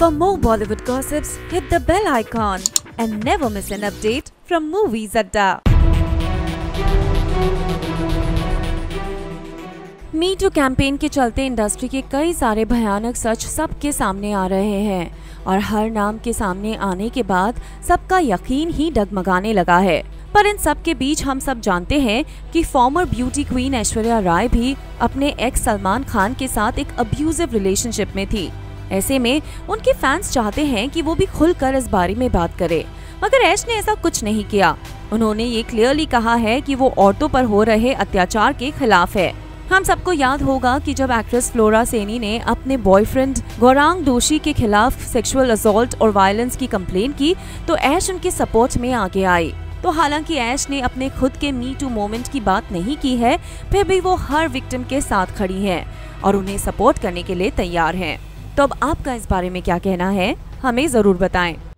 For more Bollywood gossips, hit the bell icon and never miss an update from Moviez Adda. Me too campaign के चलते industry के कई सारे भयानक सच सबके सामने आ रहे हैं और हर नाम के सामने आने के बाद सबका यकीन ही डगमगाने लगा है। पर इन सब के बीच हम सब जानते हैं कि former beauty queen Aishwarya Rai भी अपने एक्स सलमान खान के साथ एक अब्यूजिव रिलेशनशिप में थी। ऐसे में उनके फैंस चाहते हैं कि वो भी खुलकर इस बारे में बात करे, मगर ऐश ने ऐसा कुछ नहीं किया। उन्होंने ये क्लियरली कहा है कि वो औरतों पर हो रहे अत्याचार के खिलाफ है। हम सबको याद होगा कि जब एक्ट्रेस फ्लोरा सैनी ने अपने बॉयफ्रेंड गौरांग दोशी के खिलाफ सेक्सुअल असॉल्ट और वायलेंस की कंप्लेंट की तो ऐश उनके सपोर्ट में आगे आई। तो हालांकि ऐश ने अपने खुद के मी टू मोमेंट की बात नहीं की है, फिर भी वो हर विक्टिम के साथ खड़ी हैं और उन्हें सपोर्ट करने के लिए तैयार हैं। तो अब आपका इस बारे में क्या कहना है, हमें जरूर बताएं।